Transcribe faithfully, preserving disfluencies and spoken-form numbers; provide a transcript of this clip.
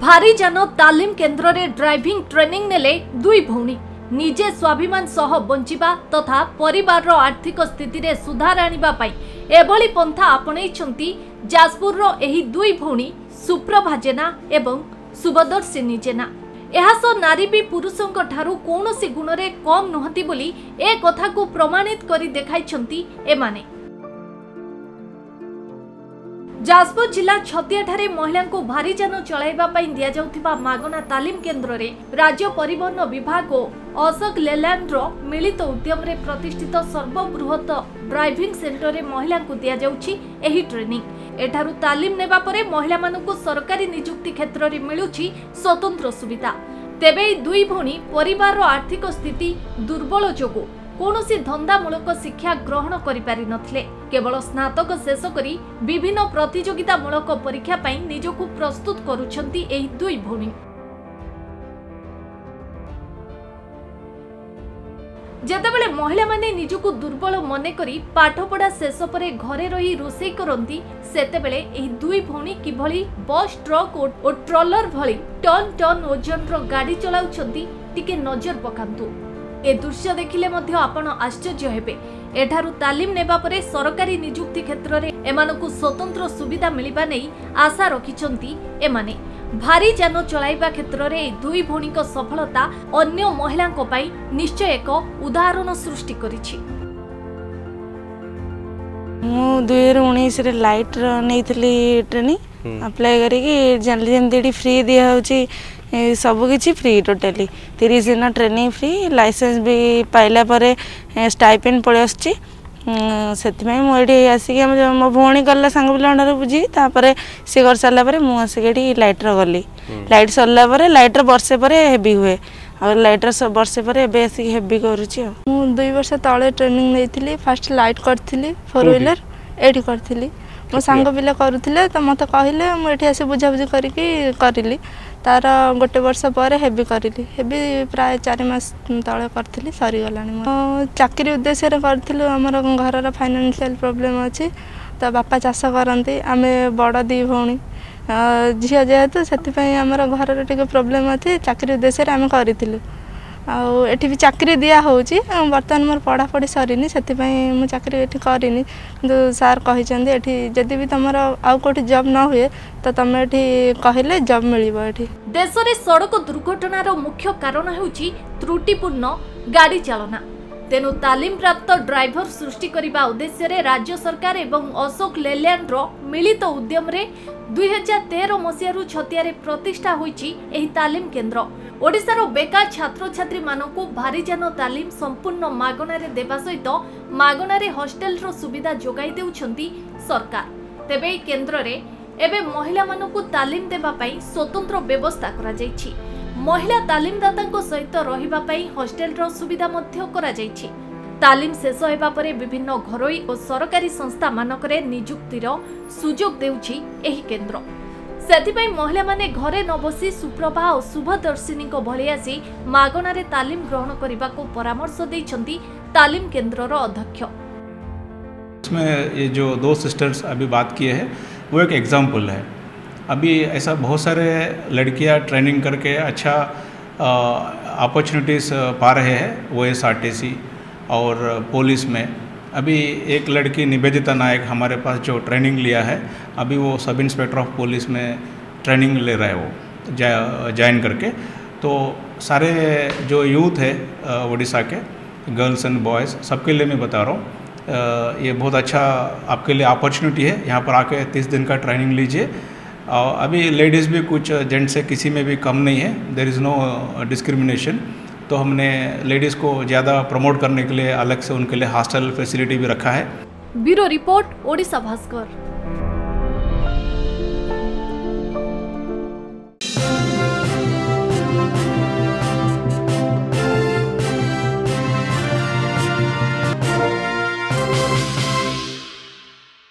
भारी जान तालीम केन्द्र में ड्राइविंग ट्रेनिंग नेले दुई भौणी निजे स्वाभिमान सह बंचिबा तथा परिवार आर्थिक स्थिति रे सुधार आनिबा पाई एभली पंथा आपणैछंती जाजपुर रो एही दुई भौणी सुप्रभा जेना एवं सुबदर्शिनी जेना। एहा सो नारी भी पुरुषों ठारू कोनोसी गुणरे कम नहती बोली ए कथा को प्रमाणित करी देखाइछंती एमाने। जाजपुर जिला छतियाठारे महिला को भारी जान चलाइबा पई दिया जाउथिबा मागना तालीम केन्द्र रे राज्य परिवहन विभाग और अशोक लेलैंड रो मिलित उद्यम रे प्रतिष्ठित सर्वबृहत ड्राइविंग सेंटर रे महिला को दिया जाउछि एही ट्रेनिंग। एठारु तालीम नेबा परे महिला मानकु सरकारी नियुक्ति क्षेत्र रे मिलुछि स्वतंत्र सुविधा। तेबे दुई भौणी परिवार रो आर्थिक स्थिति दुर्बल जोगो कोनोसी धंदामूलक शिक्षा ग्रहण करिपारि नथिले केवल स्नातक शेष करी विभिन्न प्रतियोगितामूलक परीक्षा पई निजकु प्रस्तुत करूछंती एही दुई भौणी। जेतेबेले महिला माने निजकु दुर्बल मने करी पाठपढ़ा शेष परे घरे रही रोषे करंती सेतेबेले एही दुई भौणी किभली बस ट्रक और ट्रॉलर भली टन टन ओजन रो गाड़ी चलाउछंती टिके नजर पकांतु। ए दृश्य देखिले मध्य आपण आश्चर्य हेबे। एठारु तालीम नेबा परे सरकारी नियुक्ति क्षेत्र रे एमानकु स्वतंत्र सुविधा मिलिबा नै आशा रखिचंती एमाने। भारी जान चलाइबा क्षेत्र रे दुई भौणीक सफलता अन्य महिलांक पई निश्चय एक उदाहरण सृष्टि करिछि। मु दो हज़ार उन्नीस रे लाइट रे नैथिली ट्रेनिंग अप्लाई करी कि जनरल जेंडी फ्री दिया होछि सब किसी फ्री टोटाली तीस दिन ट्रेनिंग फ्री लाइसेंस भी पाइला परे स्टाइपेंड पड़े आसी से मुझे आसिक मो भी गला सांग पिला बुझी तापर सी कर सारापर मुझे लाइट्र गली लाइट सरला लाइट्र बर्षे पर हेवी हुए और लाइट्र बर्षे पर आसिक हेवी करुच्ची। दुई वर्ष तले ट्रेनिंग नहीं फास्ट लाइट करी फोर व्हीलर ये करी मो सांग पिला करूले तो मत कहले मुझे आस बुझाबुझी करी तार गोटे वर्ष पर हेवी करी हेवी प्राय चार मास तले करी सरीगला चाकरी उद्देश्य करूँ आम घर फाइनेंशियल प्रॉब्लम अच्छी तो बापा चाष करती आम बड़ दी भौणी झी जेहेतु से आम घर टे प्रॉब्लम अच्छी चाकरी उद्देश्य आम करूँ आठ भी चाकरी दिया होची बर्तमान मोर पढ़ापढ़ी सरीनी से चाकरी ये करीनी सार कही जदि भी तुम आउ कौटी जॉब न हुए तो तुम ये कहले जॉब मिली। देश में सड़क दुर्घटनार मुख्य कारण होची त्रुटिपूर्ण गाड़ी चालना। तेनु तालीम प्राप्त ड्राइवर सृष्टि करने उद्देश्य राज्य सरकार एवं अशोक लेलैंड मिलित उद्यम रे दो हज़ार तेरह मसीह छतिया प्रतिष्ठा होईची एही तालीम केन्द्र। ओडिशा रो बेकार छात्र छात्री मानकु भारी जान तालीम संपूर्ण मागणारे देवा सहित मागणारे हॉस्टेल रो सुविधा जोगाई देउछंती सरकार। तेबे केंद्र रे एबे महिला मानकु तालीम देबा पई स्वतंत्र व्यवस्था करा जाईछि। महिला तालीमदातांको सहित रहिबा पई हॉस्टेल रो सुविधा मध्ये करा जाईछि। तालीम शेष हेबा परे विभिन्न घरोई और सरकारी संस्था मानकरे नियुक्तिर सुयोग देउछि एही केंद्र। सेथिपाई महिला माने घरे न बसी सुप्रभा और शुभदर्शिनी भली आसी मागणारे तालीम ग्रहण करने को परामर्श देइछंती तालीम केंद्रर अध्यक्ष। इसमें ये जो दो सिस्टर्स अभी बात किए हैं वो एक एग्जाम्पल है। अभी ऐसा बहुत सारे लड़कियां ट्रेनिंग करके अच्छा अपॉर्चुनिटीज़ पा रहे हैं वो एसआरटीसी और पुलिस में। अभी एक लड़की निवेदिता नायक हमारे पास जो ट्रेनिंग लिया है अभी वो सब इंस्पेक्टर ऑफ पुलिस में ट्रेनिंग ले रहा है वो जा, ज्वाइन करके। तो सारे जो यूथ है ओडिशा के गर्ल्स एंड बॉयज़ सबके लिए मैं बता रहा हूँ ये बहुत अच्छा आपके लिए अपॉर्चुनिटी है। यहाँ पर आके तीस दिन का ट्रेनिंग लीजिए। अभी लेडीज़ भी कुछ जेंट से किसी में भी कम नहीं है, देयर इज़ नो डिस्क्रिमिनेशन। तो हमने लेडीज को ज्यादा प्रमोट करने के लिए अलग से उनके लिए हॉस्टल फैसिलिटी भी रखा है। Bureau report, Odisha Bhaskar.